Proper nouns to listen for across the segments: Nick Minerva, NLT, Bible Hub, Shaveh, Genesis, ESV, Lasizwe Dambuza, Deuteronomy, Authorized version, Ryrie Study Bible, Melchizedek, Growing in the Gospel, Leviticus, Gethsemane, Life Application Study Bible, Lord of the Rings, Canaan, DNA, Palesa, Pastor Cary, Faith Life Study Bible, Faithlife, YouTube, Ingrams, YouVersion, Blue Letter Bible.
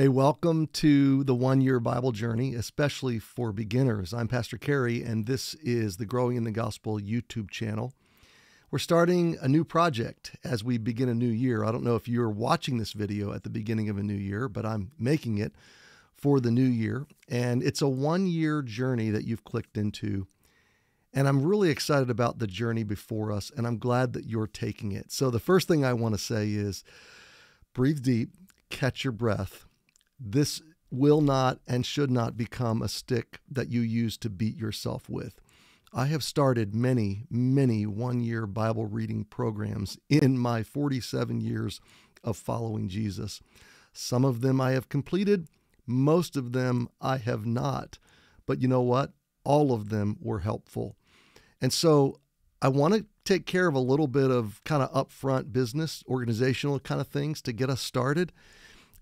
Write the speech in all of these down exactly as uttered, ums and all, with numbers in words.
Hey, welcome to the one-year Bible journey, especially for beginners. I'm Pastor Cary, and this is the Growing in the Gospel YouTube channel. We're starting a new project as we begin a new year. I don't know if you're watching this video at the beginning of a new year, but I'm making it for the new year. And it's a one-year journey that you've clicked into. And I'm really excited about the journey before us, and I'm glad that you're taking it. So the first thing I want to say is breathe deep, catch your breath. This will not and should not become a stick that you use to beat yourself with. I have started many, many one-year Bible reading programs in my forty-seven years of following Jesus. Some of them I have completed, most of them I have not. But you know what? All of them were helpful. And so I want to take care of a little bit of kind of upfront business, organizational kind of things to get us started.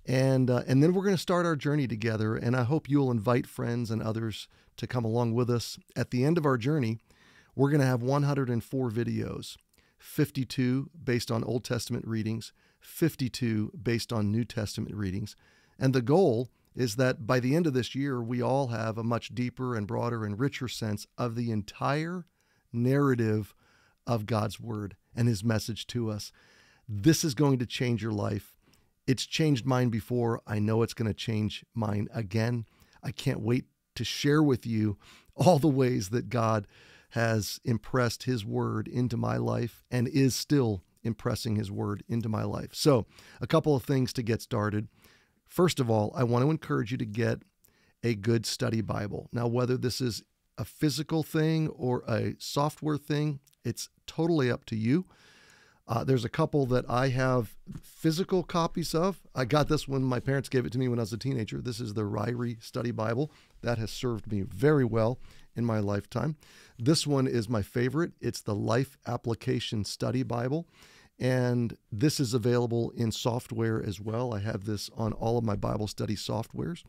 And, uh, and then we're going to start our journey together, and I hope you'll invite friends and others to come along with us. At the end of our journey, we're going to have one hundred four videos, fifty-two based on Old Testament readings, fifty-two based on New Testament readings. And the goal is that by the end of this year, we all have a much deeper and broader and richer sense of the entire narrative of God's Word and His message to us. This is going to change your life. It's changed mine before. I know it's going to change mine again. I can't wait to share with you all the ways that God has impressed His Word into my life and is still impressing His Word into my life. So, a couple of things to get started. First of all, I want to encourage you to get a good study Bible. Now, whether this is a physical thing or a software thing, it's totally up to you. Uh, there's a couple that I have physical copies of. I got this one. My parents gave it to me when I was a teenager. This is the Ryrie Study Bible. That has served me very well in my lifetime. This one is my favorite. It's the Life Application Study Bible. And this is available in software as well. I have this on all of my Bible study softwares.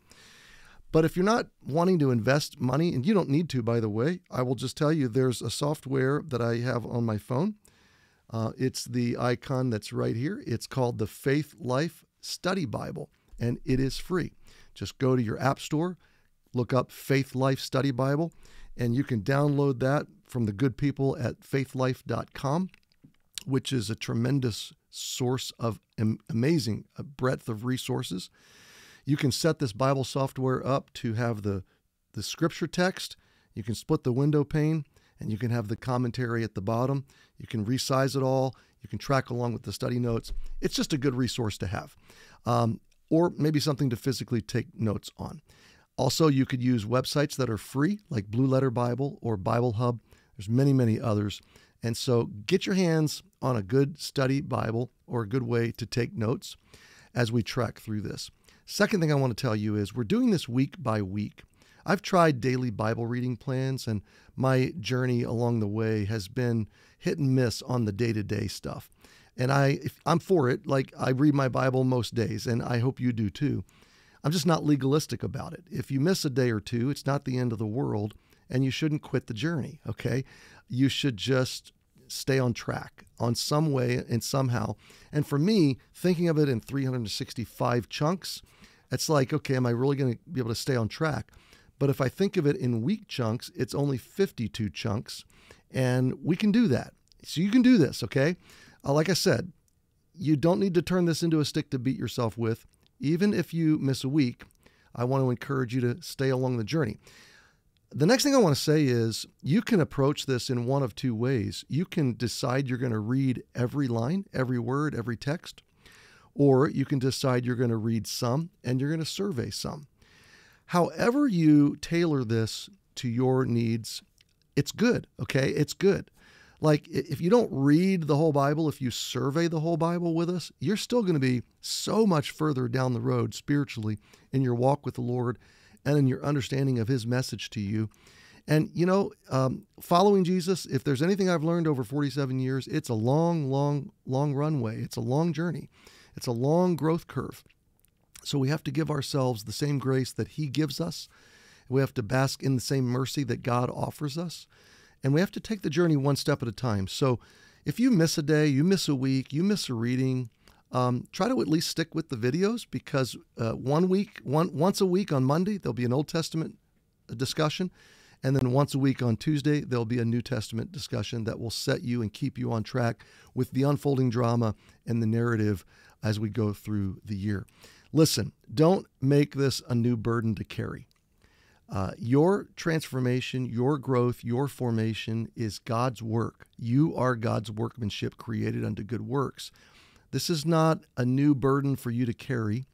But if you're not wanting to invest money, and you don't need to, by the way, I will just tell you there's a software that I have on my phone. Uh, it's the icon that's right here. It's called the Faith Life Study Bible, and it is free. Just go to your app store, look up Faith Life Study Bible, and you can download that from the good people at faith life dot com, which is a tremendous source of am- amazing breadth of resources. You can set this Bible software up to have the, the scripture text. You can split the window pane, and you can have the commentary at the bottom. You can resize it all. You can track along with the study notes. It's just a good resource to have, um, or maybe something to physically take notes on. Also, you could use websites that are free, like Blue Letter Bible or Bible Hub. There's many, many others. And so get your hands on a good study Bible or a good way to take notes as we track through this. Second thing I want to tell you is we're doing this week by week. I've tried daily Bible reading plans, and my journey along the way has been hit and miss on the day-to-day stuff. And I, if I'm for it. Like, I read my Bible most days, and I hope you do too. I'm just not legalistic about it. If you miss a day or two, it's not the end of the world, and you shouldn't quit the journey, okay? You should just stay on track on some way and somehow. And for me, thinking of it in three hundred sixty-five chunks, it's like, okay, am I really going to be able to stay on track? But if I think of it in week chunks, it's only fifty-two chunks, and we can do that. So you can do this, okay? Uh, like I said, you don't need to turn this into a stick to beat yourself with. Even if you miss a week, I want to encourage you to stay along the journey. The next thing I want to say is you can approach this in one of two ways. You can decide you're going to read every line, every word, every text, or you can decide you're going to read some and you're going to survey some. However you tailor this to your needs, it's good, okay? It's good. Like, if you don't read the whole Bible, if you survey the whole Bible with us, you're still going to be so much further down the road spiritually in your walk with the Lord and in your understanding of His message to you. And, you know, um, following Jesus, if there's anything I've learned over forty-seven years, it's a long, long, long runway. It's a long journey. It's a long growth curve. So we have to give ourselves the same grace that He gives us. We have to bask in the same mercy that God offers us. And we have to take the journey one step at a time. So if you miss a day, you miss a week, you miss a reading, Um, try to at least stick with the videos, because uh, one week, one once a week on Monday, there'll be an Old Testament discussion. And then once a week on Tuesday, there'll be a New Testament discussion that will set you and keep you on track with the unfolding drama and the narrative as we go through the year. Listen, don't make this a new burden to carry. Uh, your transformation, your growth, your formation is God's work. You are God's workmanship created unto good works. This is not a new burden for you to carry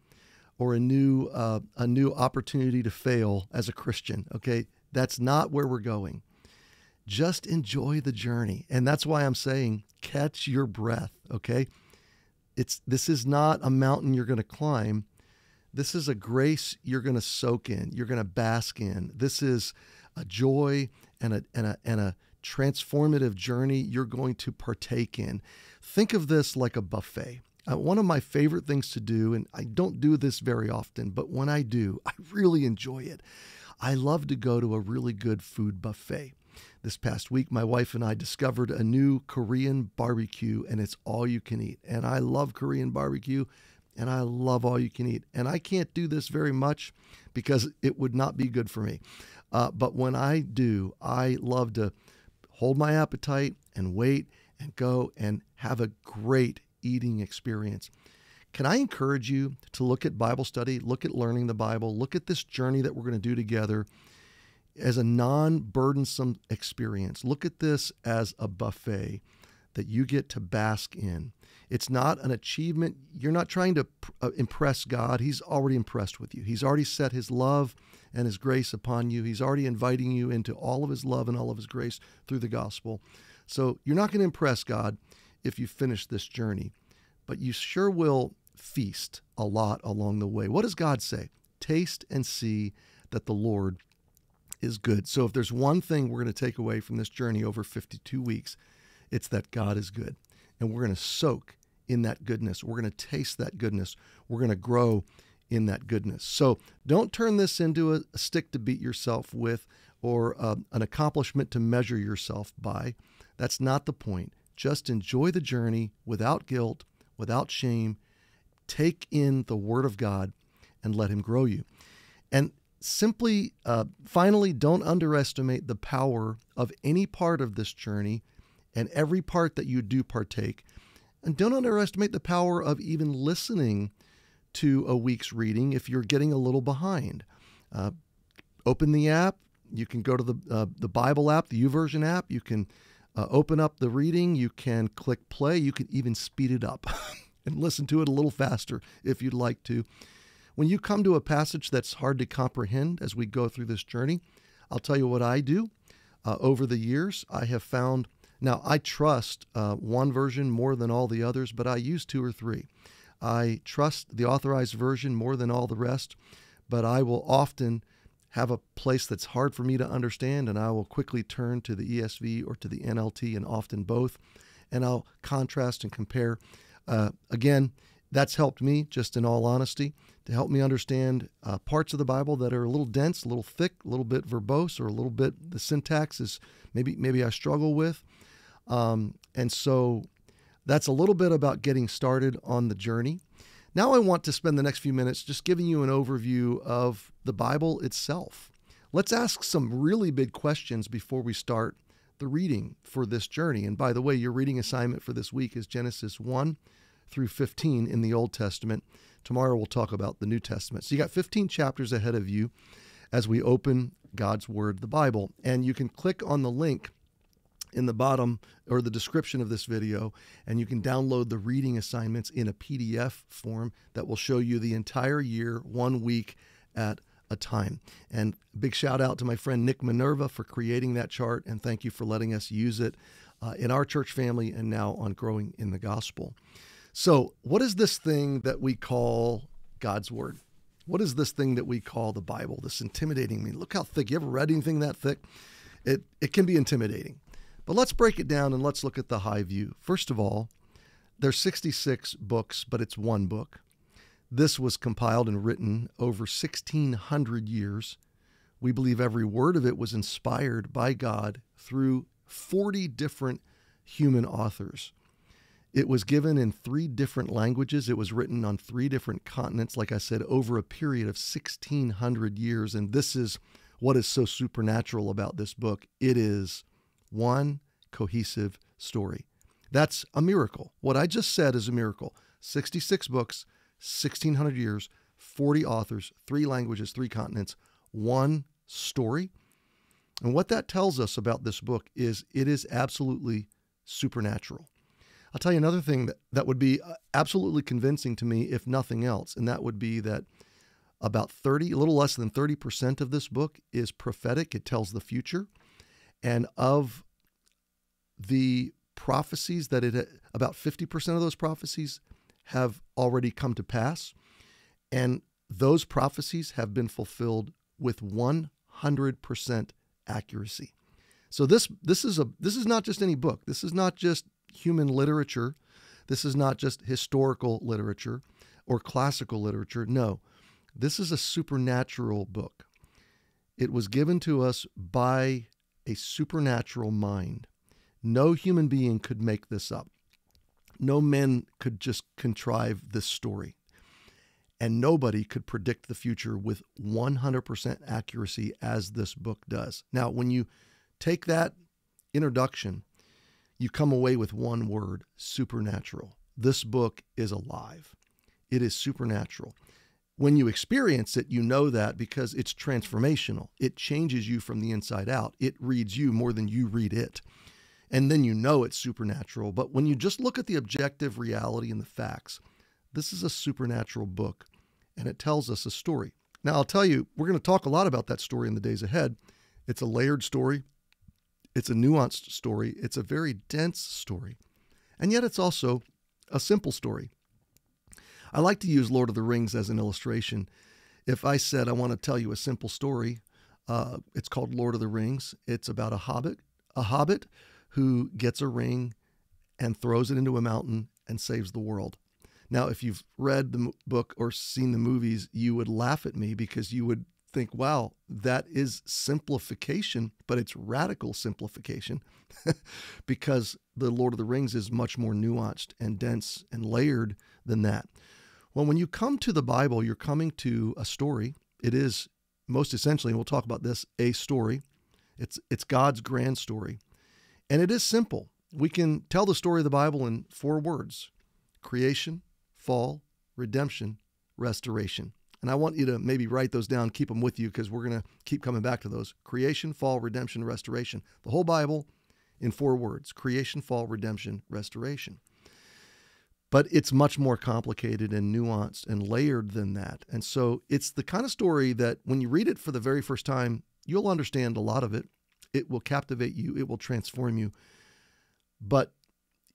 or a new uh, a new opportunity to fail as a Christian, okay? That's not where we're going. Just enjoy the journey. And that's why I'm saying catch your breath, okay? It's this is not a mountain you're going to climb. This is a grace you're going to soak in. You're going to bask in. This is a joy and a, and a, and a transformative journey you're going to partake in. Think of this like a buffet. Uh, one of my favorite things to do, and I don't do this very often, but when I do, I really enjoy it. I love to go to a really good food buffet. This past week, my wife and I discovered a new Korean barbecue, and it's all you can eat. And I love Korean barbecue, and I love all you can eat. And I can't do this very much because it would not be good for me. Uh, but when I do, I love to hold my appetite and wait and go and have a great eating experience. Can I encourage you to look at Bible study, look at learning the Bible, look at this journey that we're going to do together as a non-burdensome experience. Look at this as a buffet that you get to bask in. It's not an achievement. You're not trying to impress God. He's already impressed with you. He's already set his love and his grace upon you. He's already inviting you into all of his love and all of his grace through the gospel. So you're not going to impress God if you finish this journey, but you sure will feast a lot along the way. What does God say? Taste and see that the Lord is good. So if there's one thing we're going to take away from this journey over fifty-two weeks, it's that God is good. And we're going to soak in that goodness. We're going to taste that goodness. We're going to grow in that goodness. So don't turn this into a stick to beat yourself with or uh, an accomplishment to measure yourself by. That's not the point. Just enjoy the journey without guilt, without shame. Take in the Word of God and let Him grow you. And simply, uh, finally, don't underestimate the power of any part of this journey and every part that you do partake. And don't underestimate the power of even listening to a week's reading if you're getting a little behind. Uh, open the app. You can go to the, uh, the Bible app, the YouVersion app. You can uh, open up the reading. You can click play. You can even speed it up and listen to it a little faster if you'd like to. When you come to a passage that's hard to comprehend as we go through this journey, I'll tell you what I do. Uh, over the years, I have found... Now, I trust uh, one version more than all the others, but I use two or three. I trust the Authorized version more than all the rest, but I will often have a place that's hard for me to understand, and I will quickly turn to the E S V or to the N L T, and often both, and I'll contrast and compare. Uh, again, that's helped me, just in all honesty, to help me understand uh, parts of the Bible that are a little dense, a little thick, a little bit verbose, or a little bit the syntax is maybe maybe I struggle with. Um, and so that's a little bit about getting started on the journey. Now I want to spend the next few minutes just giving you an overview of the Bible itself. Let's ask some really big questions before we start the reading for this journey. And by the way, your reading assignment for this week is Genesis one through fifteen in the Old Testament. Tomorrow we'll talk about the New Testament. So you got fifteen chapters ahead of you as we open God's Word, the Bible. And you can click on the link in the bottom or the description of this video, and you can download the reading assignments in a P D F form that will show you the entire year, one week at a time. And big shout out to my friend Nick Minerva for creating that chart, and thank you for letting us use it uh, in our church family and now on Growing in the Gospel. So what is this thing that we call God's Word? What is this thing that we call the Bible? This intimidating me. Look how thick. You ever read anything that thick? It, it can be intimidating. But let's break it down and let's look at the high view. First of all, there's sixty-six books, but it's one book. This was compiled and written over sixteen hundred years. We believe every word of it was inspired by God through forty different human authors. It was given in three different languages. It was written on three different continents, like I said, over a period of sixteen hundred years. And this is what is so supernatural about this book. It is one cohesive story. That's a miracle. What I just said is a miracle. sixty-six books, sixteen hundred years, forty authors, three languages, three continents, one story. And what that tells us about this book is it is absolutely supernatural. I'll tell you another thing that, that would be absolutely convincing to me, if nothing else, and that would be that about thirty, a little less than thirty percent of this book is prophetic. It tells the future. And of the prophecies that it, about fifty percent of those prophecies have already come to pass. And those prophecies have been fulfilled with one hundred percent accuracy. So this, this is a, this is not just any book. This is not just human literature. This is not just historical literature or classical literature. No, this is a supernatural book. It was given to us by a supernatural mind. No human being could make this up. No men could just contrive this story. And nobody could predict the future with one hundred percent accuracy as this book does. Now, when you take that introduction, you come away with one word: supernatural. This book is alive. It is supernatural. When you experience it, you know that because it's transformational. It changes you from the inside out. It reads you more than you read it. And then you know it's supernatural. But when you just look at the objective reality and the facts, this is a supernatural book, and it tells us a story. Now, I'll tell you, we're going to talk a lot about that story in the days ahead. It's a layered story. It's a nuanced story. It's a very dense story. And yet it's also a simple story. I like to use Lord of the Rings as an illustration. If I said I want to tell you a simple story, uh, it's called Lord of the Rings. It's about a hobbit, a hobbit who gets a ring and throws it into a mountain and saves the world. Now, if you've read the book or seen the movies, you would laugh at me because you would think, wow, that is simplification, but it's radical simplification because the Lord of the Rings is much more nuanced and dense and layered than that. Well, when you come to the Bible, you're coming to a story. It is most essentially, and we'll talk about this, a story. It's, it's God's grand story. And it is simple. We can tell the story of the Bible in four words: creation, fall, redemption, restoration. And I want you to maybe write those down, keep them with you, because we're going to keep coming back to those. Creation, fall, redemption, restoration. The whole Bible in four words: creation, fall, redemption, restoration. But it's much more complicated and nuanced and layered than that. And so it's the kind of story that when you read it for the very first time, you'll understand a lot of it. It will captivate you. It will transform you. But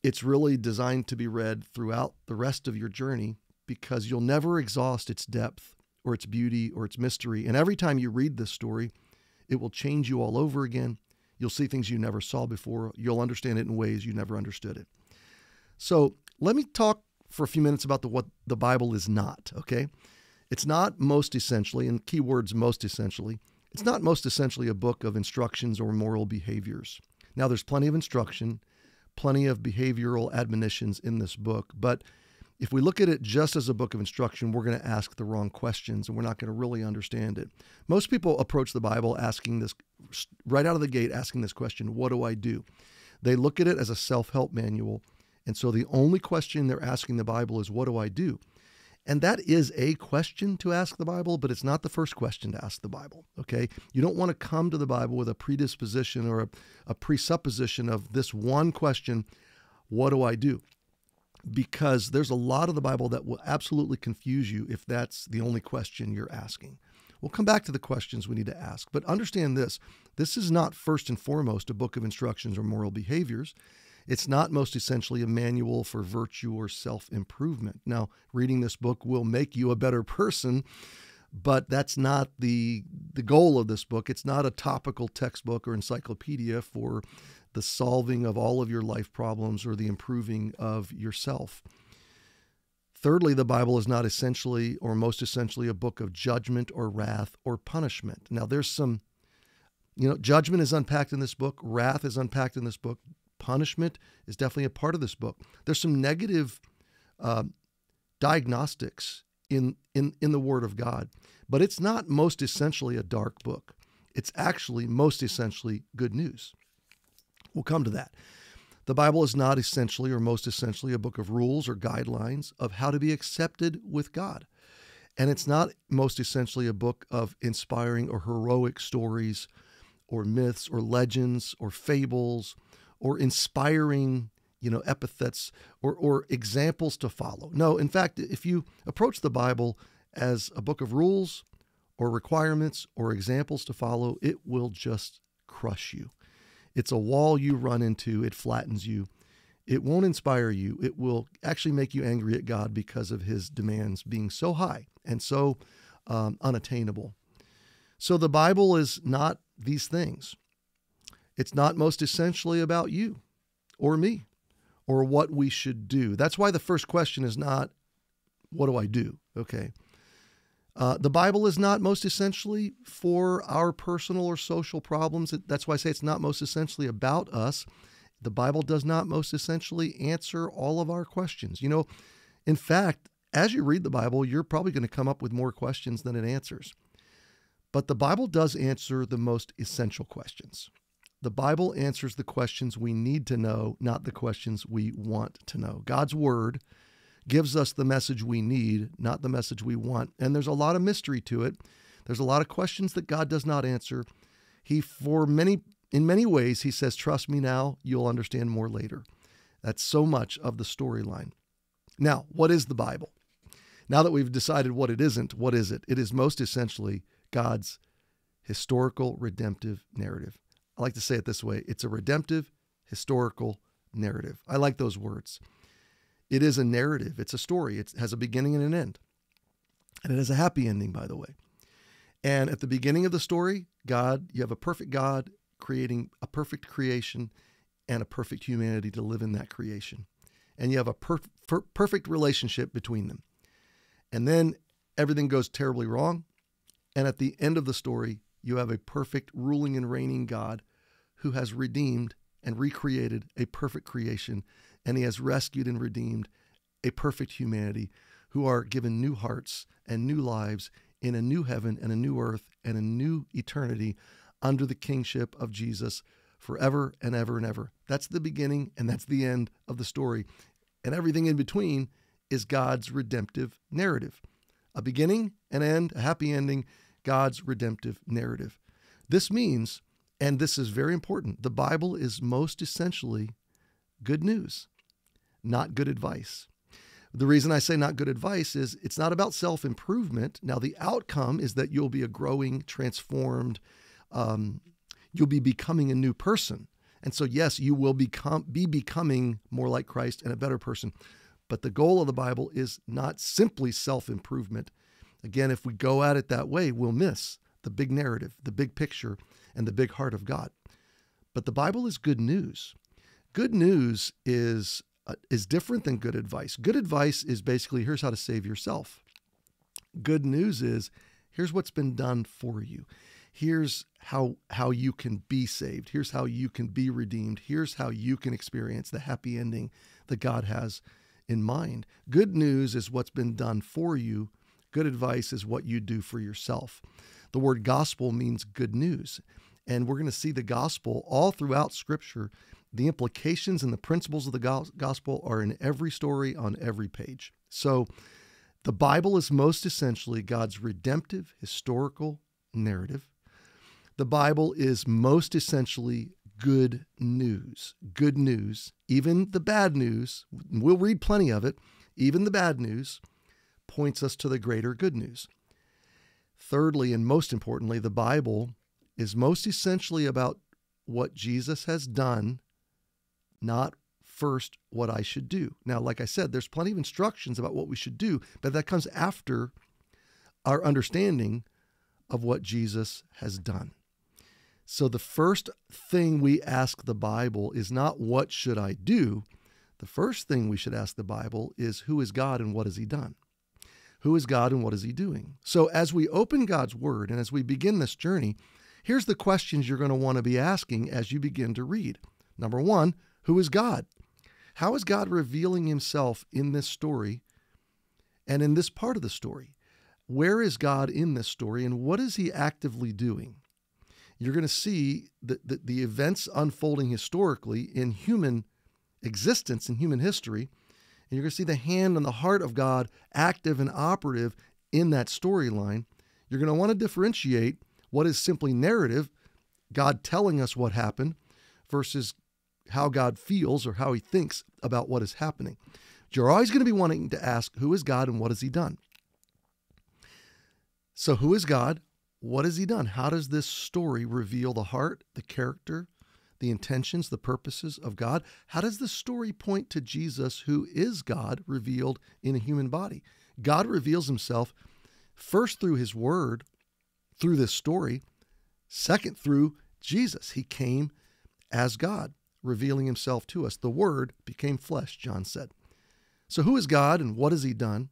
it's really designed to be read throughout the rest of your journey, because you'll never exhaust its depth or its beauty or its mystery. And every time you read this story, it will change you all over again. You'll see things you never saw before. You'll understand it in ways you never understood it. So let me talk for a few minutes about the, what the Bible is not, okay? It's not most essentially, and key words, most essentially. It's not most essentially a book of instructions or moral behaviors. Now, there's plenty of instruction, plenty of behavioral admonitions in this book, but if we look at it just as a book of instruction, we're going to ask the wrong questions, and we're not going to really understand it. Most people approach the Bible asking this, right out of the gate, asking this question: what do I do? They look at it as a self-help manual, and so the only question they're asking the Bible is, what do I do? And that is a question to ask the Bible, but it's not the first question to ask the Bible, okay? You don't want to come to the Bible with a predisposition or a, a presupposition of this one question: what do I do? Because there's a lot of the Bible that will absolutely confuse you if that's the only question you're asking. We'll come back to the questions we need to ask, but understand this: this is not first and foremost a book of instructions or moral behaviors. It's not most essentially a manual for virtue or self-improvement. Now, reading this book will make you a better person, but that's not the, the goal of this book. It's not a topical textbook or encyclopedia for the solving of all of your life problems or the improving of yourself. Thirdly, the Bible is not essentially or most essentially a book of judgment or wrath or punishment. Now, there's some, you know, judgment is unpacked in this book. Wrath is unpacked in this book. Punishment is definitely a part of this book. There's some negative uh, diagnostics in, in, in the Word of God, but it's not most essentially a dark book. It's actually most essentially good news. We'll come to that. The Bible is not essentially or most essentially a book of rules or guidelines of how to be accepted with God. And it's not most essentially a book of inspiring or heroic stories or myths or legends or fables or inspiring, you know, epithets or, or examples to follow. No, in fact, if you approach the Bible as a book of rules or requirements or examples to follow, it will just crush you. It's a wall you run into. It flattens you. It won't inspire you. It will actually make you angry at God because of his demands being so high and so um, unattainable. So the Bible is not these things. It's not most essentially about you or me or what we should do. That's why the first question is not, what do I do? Okay. Uh, the Bible is not most essentially for our personal or social problems. That's why I say it's not most essentially about us. The Bible does not most essentially answer all of our questions. You know, in fact, as you read the Bible, you're probably going to come up with more questions than it answers. But the Bible does answer the most essential questions. The Bible answers the questions we need to know, not the questions we want to know. God's Word gives us the message we need, not the message we want. And there's a lot of mystery to it. There's a lot of questions that God does not answer. He, for many, in many ways, he says, trust me now, you'll understand more later. That's so much of the storyline. Now, what is the Bible? Now that we've decided what it isn't, what is it? It is most essentially God's historical redemptive narrative. I like to say it this way. It's a redemptive historical narrative. I like those words. It is a narrative. It's a story. It has a beginning and an end. And it has a happy ending, by the way. And at the beginning of the story, God, you have a perfect God creating a perfect creation and a perfect humanity to live in that creation. And you have a per per perfect relationship between them. And then everything goes terribly wrong. And at the end of the story, you have a perfect ruling and reigning God who has redeemed and recreated a perfect creation, and he has rescued and redeemed a perfect humanity who are given new hearts and new lives in a new heaven and a new earth and a new eternity under the kingship of Jesus forever and ever and ever. That's the beginning and that's the end of the story. And everything in between is God's redemptive narrative. A beginning, an end, a happy ending, God's redemptive narrative. This means, and this is very important, the Bible is most essentially good news, not good advice. The reason I say not good advice is it's not about self-improvement. Now, the outcome is that you'll be a growing, transformed, um, you'll be becoming a new person. And so, yes, you will become be becoming more like Christ and a better person. But the goal of the Bible is not simply self-improvement. Again, if we go at it that way, we'll miss the big narrative, the big picture, and the big heart of God. But the Bible is good news. Good news is uh, is different than good advice. Good advice is basically, here's how to save yourself. Good news is, here's what's been done for you. Here's how, how you can be saved. Here's how you can be redeemed. Here's how you can experience the happy ending that God has in mind. Good news is what's been done for you. Good advice is what you do for yourself. The word gospel means good news. And we're going to see the gospel all throughout Scripture. The implications and the principles of the gospel are in every story on every page. So the Bible is most essentially God's redemptive historical narrative. The Bible is most essentially good news. Good news, even the bad news, we'll read plenty of it, even the bad news points us to the greater good news. Thirdly, and most importantly, the Bible is most essentially about what Jesus has done, not first what I should do. Now, like I said, there's plenty of instructions about what we should do, but that comes after our understanding of what Jesus has done. So the first thing we ask the Bible is not what should I do? The first thing we should ask the Bible is who is God and what has he done? Who is God and what is he doing? So as we open God's Word and as we begin this journey, here's the questions you're going to want to be asking as you begin to read. Number one, who is God. How is God revealing himself in this story and in this part of the story? Where is God in this story, and what is he actively doing? You're going to see the, the, the events unfolding historically in human existence, in human history, and you're going to see the hand and the heart of God active and operative in that storyline. You're going to want to differentiate what is simply narrative, God telling us what happened, versus how God feels or how he thinks about what is happening. You're always going to be wanting to ask, who is God and what has he done? So who is God? What has he done? How does this story reveal the heart, the character, the intentions, the purposes of God? How does the story point to Jesus, who is God, revealed in a human body? God reveals himself first through his word, through this story, second through Jesus. He came as God, revealing himself to us. The word became flesh, John said. So who is God and what has he done?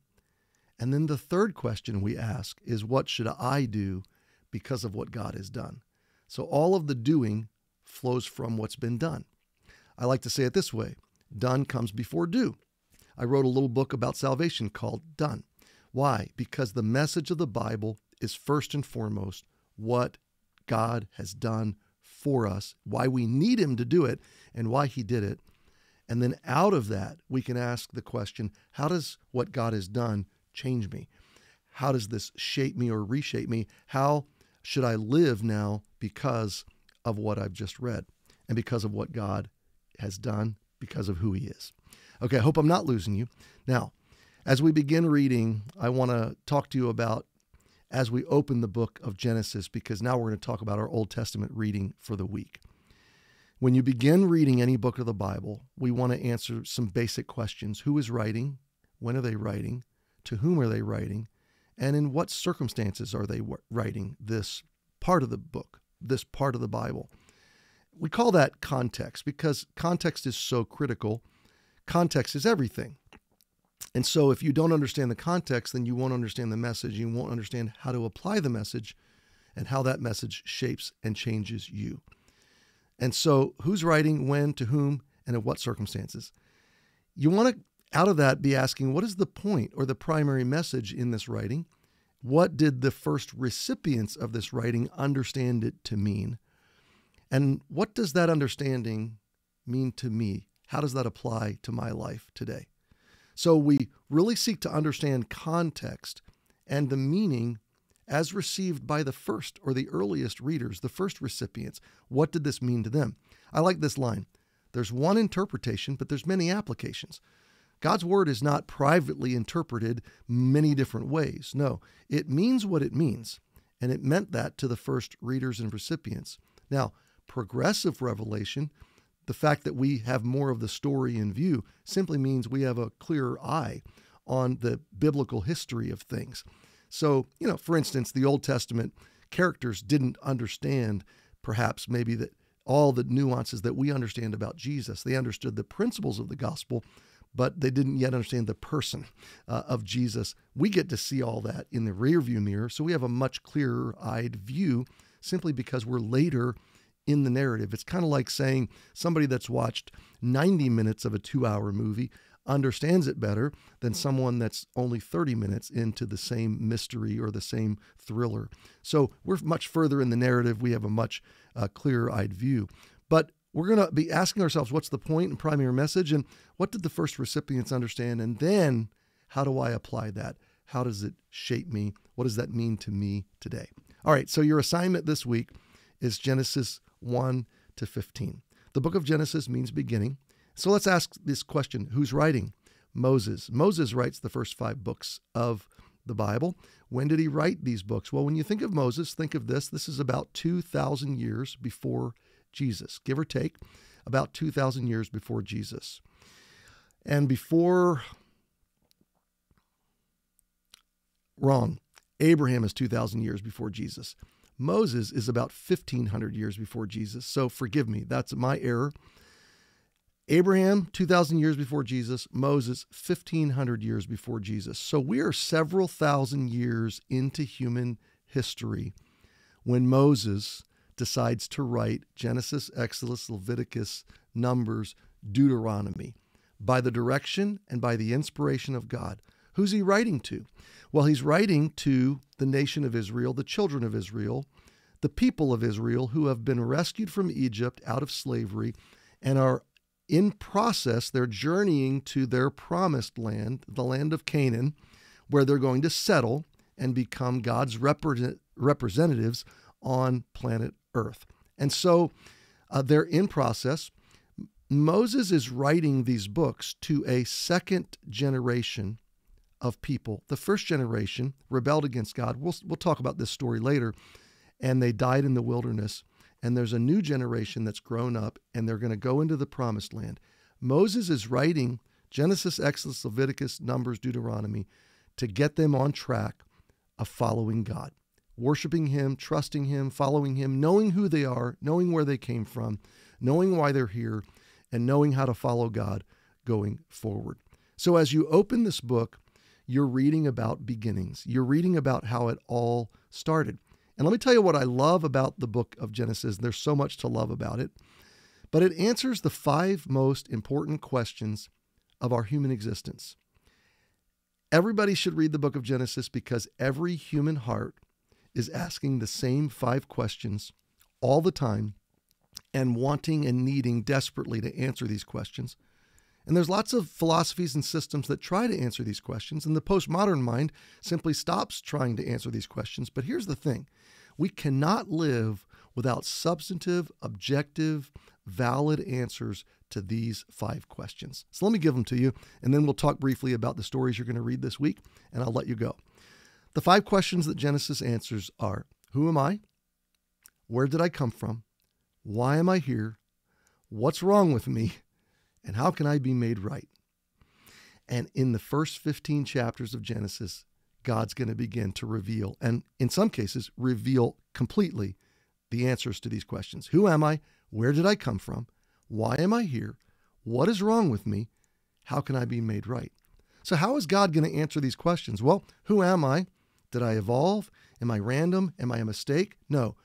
And then the third question we ask is, what should I do because of what God has done? So all of the doing flows from what's been done. I like to say it this way: done comes before do. I wrote a little book about salvation called Done. Why? Because the message of the Bible is first and foremost what God has done for us, why we need him to do it, and why he did it. And then out of that, we can ask the question, how does what God has done change me? How does this shape me or reshape me? How should I live now because of what I've just read and because of what God has done, because of who he is? Okay, I hope I'm not losing you. Now, as we begin reading, I want to talk to you about, as we open the book of Genesis, because now we're going to talk about our Old Testament reading for the week. When you begin reading any book of the Bible, we want to answer some basic questions. Who is writing? When are they writing? To whom are they writing? And in what circumstances are they writing this part of the book, this part of the Bible? We call that context, because context is so critical. Context is everything. And so if you don't understand the context, then you won't understand the message. You won't understand how to apply the message and how that message shapes and changes you. And so who's writing, when, to whom, and in what circumstances? You want to, out of that, be asking, what is the point or the primary message in this writing? What did the first recipients of this writing understand it to mean? And what does that understanding mean to me? How does that apply to my life today? So we really seek to understand context and the meaning as received by the first or the earliest readers, the first recipients. What did this mean to them? I like this line. There's one interpretation, but there's many applications. God's word is not privately interpreted many different ways. No, it means what it means, and it meant that to the first readers and recipients. Now, progressive revelation, the fact that we have more of the story in view, simply means we have a clearer eye on the biblical history of things. So, you know, for instance, the Old Testament characters didn't understand perhaps maybe that all the nuances that we understand about Jesus. They understood the principles of the gospel, but they didn't yet understand the person uh, of Jesus. We get to see all that in the rearview mirror, so we have a much clearer-eyed view simply because we're later in the narrative. It's kind of like saying somebody that's watched ninety minutes of a two hour movie understands it better than someone that's only thirty minutes into the same mystery or the same thriller. So we're much further in the narrative. We have a much uh, clearer-eyed view. But we're going to be asking ourselves, what's the point and primary message, and what did the first recipients understand? And then how do I apply that? How does it shape me? What does that mean to me today? All right, so your assignment this week is Genesis one to fifteen. The book of Genesis means beginning. So let's ask this question: who's writing? Moses. Moses writes the first five books of the Bible. When did he write these books? Well, when you think of Moses, think of this. This is about two thousand years before Jesus, give or take, about two thousand years before Jesus. And before, wrong, Abraham is two thousand years before Jesus. Moses is about fifteen hundred years before Jesus, so forgive me, that's my error. Abraham, two thousand years before Jesus. Moses, fifteen hundred years before Jesus. So we are several thousand years into human history when Moses decides to write Genesis, Exodus, Leviticus, Numbers, Deuteronomy, by the direction and by the inspiration of God. Who's he writing to? Well, he's writing to the nation of Israel, the children of Israel, the people of Israel who have been rescued from Egypt out of slavery and are in process, they're journeying to their promised land, the land of Canaan, where they're going to settle and become God's represent, representatives on planet Earth. And so uh, they're in process. Moses is writing these books to a second generation of people. The first generation rebelled against God. We'll, we'll talk about this story later. And they died in the wilderness. And there's a new generation that's grown up, and they're going to go into the promised land. Moses is writing Genesis, Exodus, Leviticus, Numbers, Deuteronomy to get them on track of following God, worshiping him, trusting him, following him, knowing who they are, knowing where they came from, knowing why they're here, and knowing how to follow God going forward. So as you open this book, you're reading about beginnings. You're reading about how it all started. And let me tell you what I love about the book of Genesis. There's so much to love about it, but it answers the five most important questions of our human existence. Everybody should read the book of Genesis because every human heart is asking the same five questions all the time and wanting and needing desperately to answer these questions. And there's lots of philosophies and systems that try to answer these questions, and the postmodern mind simply stops trying to answer these questions. But here's the thing. We cannot live without substantive, objective, valid answers to these five questions. So let me give them to you, and then we'll talk briefly about the stories you're going to read this week, and I'll let you go. The five questions that Genesis answers are, who am I? Where did I come from? Why am I here? What's wrong with me? And how can I be made right? And in the first fifteen chapters of Genesis, God's going to begin to reveal, and in some cases, reveal completely the answers to these questions. Who am I? Where did I come from? Why am I here? What is wrong with me? How can I be made right? So how is God going to answer these questions? Well, who am I? Did I evolve? Am I random? Am I a mistake? No,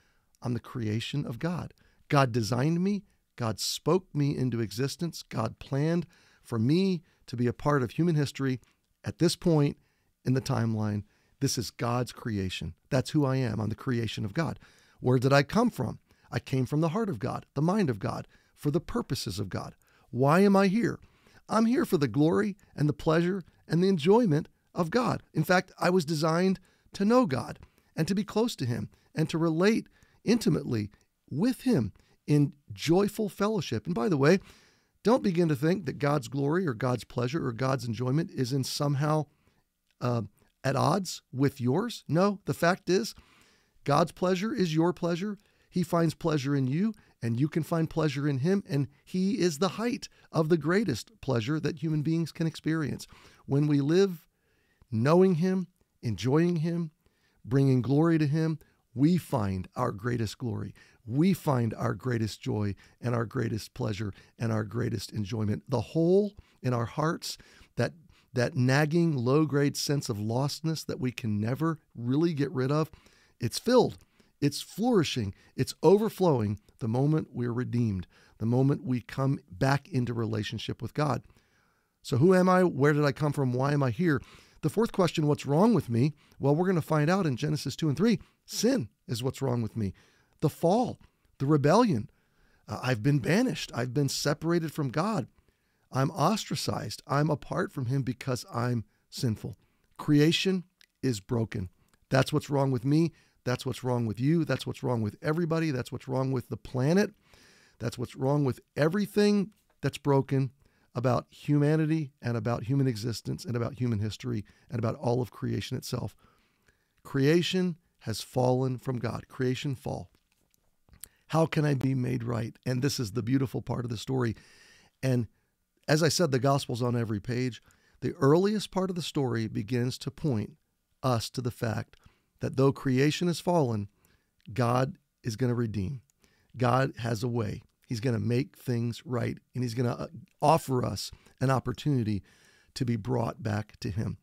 I'm the creation of God. God designed me. God spoke me into existence. God planned for me to be a part of human history at this point in the timeline. This is God's creation. That's who I am. I'm the creation of God. Where did I come from? I came from the heart of God, the mind of God, for the purposes of God. Why am I here? I'm here for the glory and the pleasure and the enjoyment of God. In fact, I was designed to know God and to be close to him and to relate intimately with him in joyful fellowship. And by the way, don't begin to think that God's glory or God's pleasure or God's enjoyment is in somehow uh, at odds with yours. No, the fact is God's pleasure is your pleasure. He finds pleasure in you and you can find pleasure in him. And he is the height of the greatest pleasure that human beings can experience. When we live knowing him, enjoying him, bringing glory to him, we find our greatest glory. We find our greatest joy and our greatest pleasure and our greatest enjoyment. The hole in our hearts, that that nagging low-grade sense of lostness that we can never really get rid of, it's filled, it's flourishing, it's overflowing the moment we're redeemed, the moment we come back into relationship with God. So who am I? Where did I come from? Why am I here? The fourth question, what's wrong with me? Well, we're going to find out in Genesis two and three. Sin is what's wrong with me. The fall, the rebellion. Uh, I've been banished. I've been separated from God. I'm ostracized. I'm apart from him because I'm sinful. Creation is broken. That's what's wrong with me. That's what's wrong with you. That's what's wrong with everybody. That's what's wrong with the planet. That's what's wrong with everything that's broken about humanity and about human existence and about human history and about all of creation itself. Creation has fallen from God. Creation fall. How can I be made right? And this is the beautiful part of the story. And as I said, the gospel's on every page. The earliest part of the story begins to point us to the fact that though creation has fallen, God is going to redeem. God has a way. He's going to make things right, and he's going to offer us an opportunity to be brought back to him.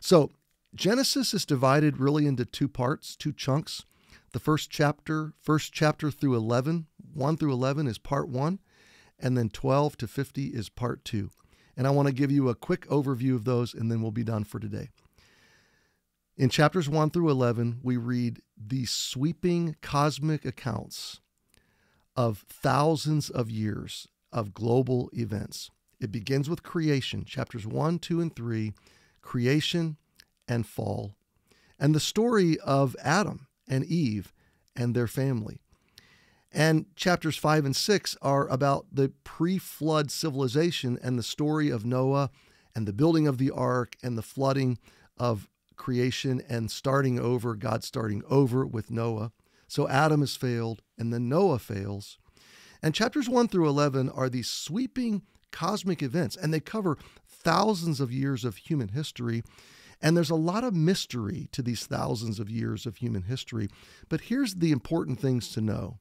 So Genesis is divided really into two parts, two chunks. The first chapter, first chapter through eleven, one through eleven is part one. and then twelve to fifty is part two. And I want to give you a quick overview of those, and then we'll be done for today. In chapters one through eleven, we read these sweeping cosmic accounts of thousands of years of global events. It begins with creation, chapters one, two, and three, creation and fall, and the story of Adam and Eve and their family. And chapters five and six are about the pre-flood civilization and the story of Noah and the building of the ark and the flooding of creation and starting over, God starting over with Noah. So Adam has failed, and then Noah fails. And chapters one through eleven are these sweeping cosmic events, and they cover thousands of years of human history. And there's a lot of mystery to these thousands of years of human history. But here's the important things to know: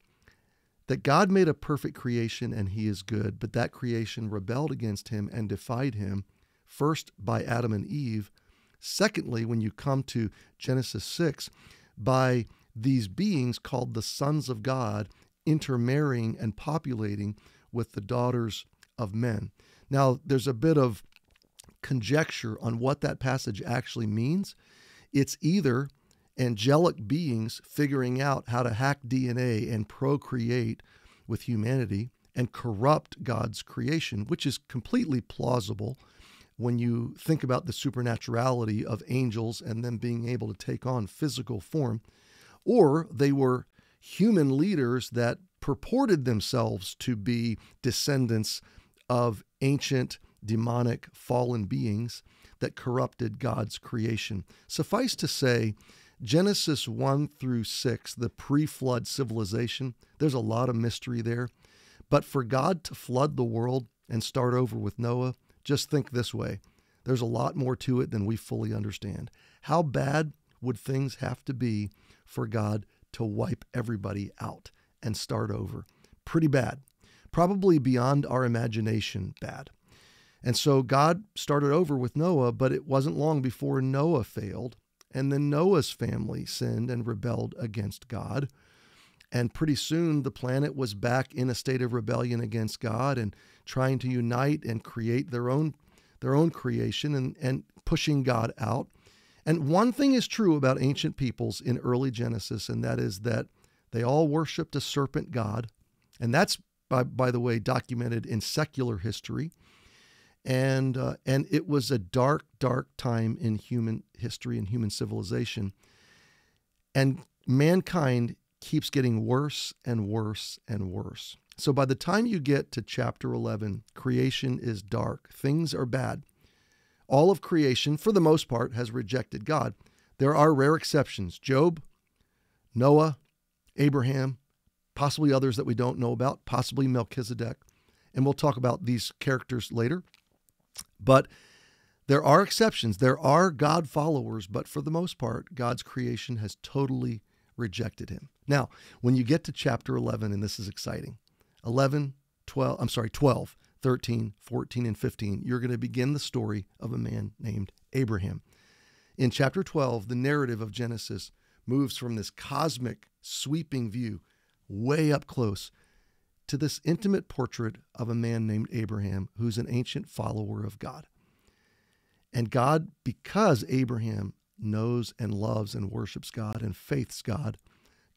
that God made a perfect creation and he is good, but that creation rebelled against him and defied him, first by Adam and Eve. Secondly, when you come to Genesis six, by these beings called the sons of God intermarrying and populating with the daughters of men. Now, there's a bit of conjecture on what that passage actually means. It's either angelic beings figuring out how to hack D N A and procreate with humanity and corrupt God's creation, which is completely plausible when you think about the supernaturality of angels and them being able to take on physical form. Or they were human leaders that purported themselves to be descendants of ancient demonic fallen beings that corrupted God's creation. Suffice to say, Genesis one through six, the pre-flood civilization, there's a lot of mystery there. But for God to flood the world and start over with Noah, just think this way: there's a lot more to it than we fully understand. How bad would things have to be for God to wipe everybody out and start over? Pretty bad. Probably beyond our imagination bad. And so God started over with Noah, but it wasn't long before Noah failed. And then Noah's family sinned and rebelled against God. And pretty soon the planet was back in a state of rebellion against God and trying to unite and create their own, their own creation and, and pushing God out. And one thing is true about ancient peoples in early Genesis, and that is that they all worshiped a serpent god. And that's, by, by the way, documented in secular history. And uh, and it was a dark, dark time in human history and human civilization. And mankind keeps getting worse and worse and worse. So by the time you get to chapter eleven, creation is dark. Things are bad. All of creation, for the most part, has rejected God. There are rare exceptions: Job, Noah, Abraham, possibly others that we don't know about, possibly Melchizedek. And we'll talk about these characters later. But there are exceptions. There are God followers, but for the most part, God's creation has totally rejected him. Now, when you get to chapter eleven, and this is exciting, eleven, twelve, I'm sorry, twelve, thirteen, fourteen, and fifteen, you're going to begin the story of a man named Abraham. In chapter twelve, the narrative of Genesis moves from this cosmic, sweeping view way up close to this intimate portrait of a man named Abraham, who's an ancient follower of God. And God, because Abraham knows and loves and worships God and faiths God,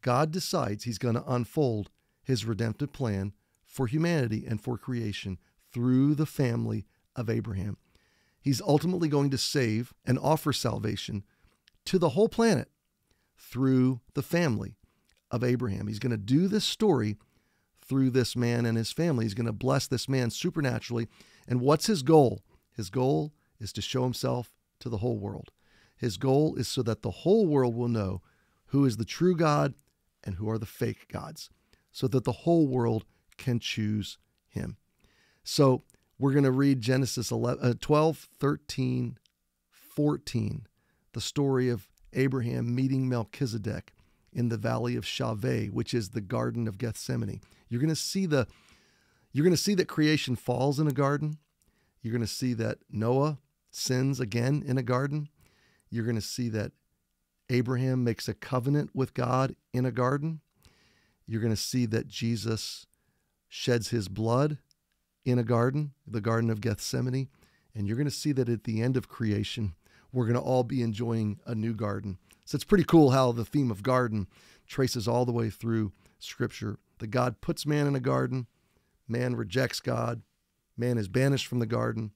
God decides he's going to unfold his redemptive plan for humanity and for creation through the family of Abraham. He's ultimately going to save and offer salvation to the whole planet through the family of Abraham. He's going to do this story through this man and his family. He's going to bless this man supernaturally. And what's his goal? His goal is to show himself to the whole world. His goal is so that the whole world will know who is the true God and who are the fake gods, so that the whole world can choose him. So we're going to read Genesis twelve, thirteen, fourteen, the story of Abraham meeting Melchizedek in the valley of Shaveh, which is the Garden of Gethsemane. You're going to see the, you're going to see that creation falls in a garden. You're going to see that Noah sins again in a garden. You're going to see that Abraham makes a covenant with God in a garden. You're going to see that Jesus sheds his blood in a garden, the Garden of Gethsemane, and you're going to see that at the end of creation, we're going to all be enjoying a new garden. So it's pretty cool how the theme of garden traces all the way through Scripture. That God puts man in a garden, man rejects God, man is banished from the garden.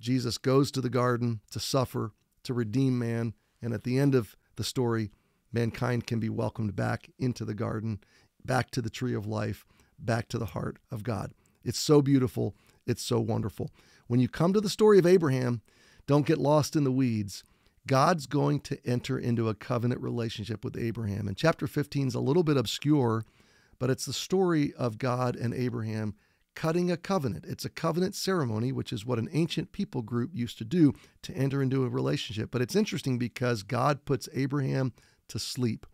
Jesus goes to the garden to suffer, to redeem man, and at the end of the story, mankind can be welcomed back into the garden, back to the tree of life, back to the heart of God. It's so beautiful. It's so wonderful. When you come to the story of Abraham, don't get lost in the weeds. God's going to enter into a covenant relationship with Abraham. And chapter fifteen is a little bit obscure, but it's the story of God and Abraham cutting a covenant. It's a covenant ceremony, which is what an ancient people group used to do to enter into a relationship. But it's interesting because God puts Abraham to sleep,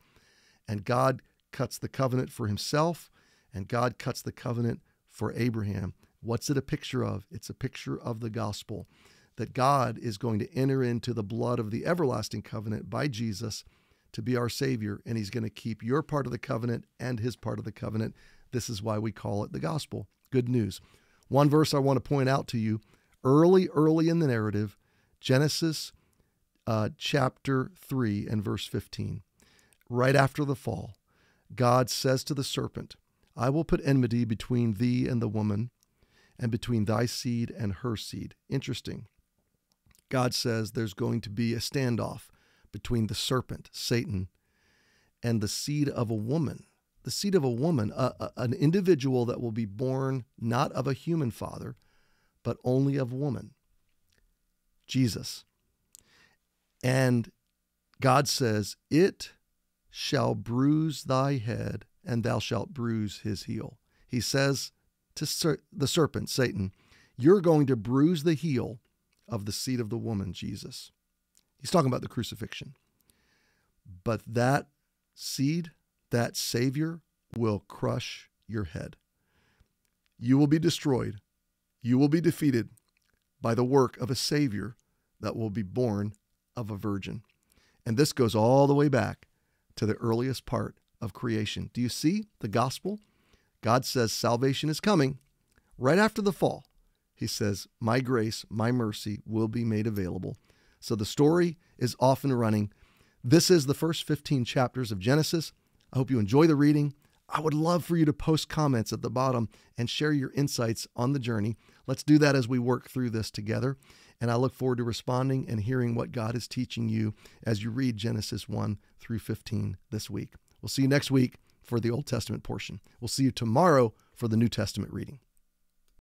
and God cuts the covenant for himself, and God cuts the covenant for Abraham. What's it a picture of? It's a picture of the gospel, that God is going to enter into the blood of the everlasting covenant by Jesus to be our Savior, and he's going to keep your part of the covenant and his part of the covenant. This is why we call it the gospel. Good news. One verse I want to point out to you, early, early in the narrative, Genesis uh, chapter three and verse fifteen. Right after the fall, God says to the serpent, I will put enmity between thee and the woman, and between thy seed and her seed. Interesting. God says there's going to be a standoff between the serpent, Satan, and the seed of a woman. The seed of a woman, a, a, an individual that will be born not of a human father, but only of woman, Jesus. And God says, it shall bruise thy head, and thou shalt bruise his heel. He says to ser- the serpent, Satan, you're going to bruise the heel of the seed of the woman, Jesus. He's talking about the crucifixion. But that seed, that Savior, will crush your head. You will be destroyed. You will be defeated by the work of a Savior that will be born of a virgin. And this goes all the way back to the earliest part of creation. Do you see the gospel? God says salvation is coming. Right after the fall, he says, my grace, my mercy will be made available. So the story is off and running. This is the first fifteen chapters of Genesis. I hope you enjoy the reading. I would love for you to post comments at the bottom and share your insights on the journey. Let's do that as we work through this together. And I look forward to responding and hearing what God is teaching you as you read Genesis one through fifteen this week. We'll see you next week for the Old Testament portion. We'll see you tomorrow for the New Testament reading.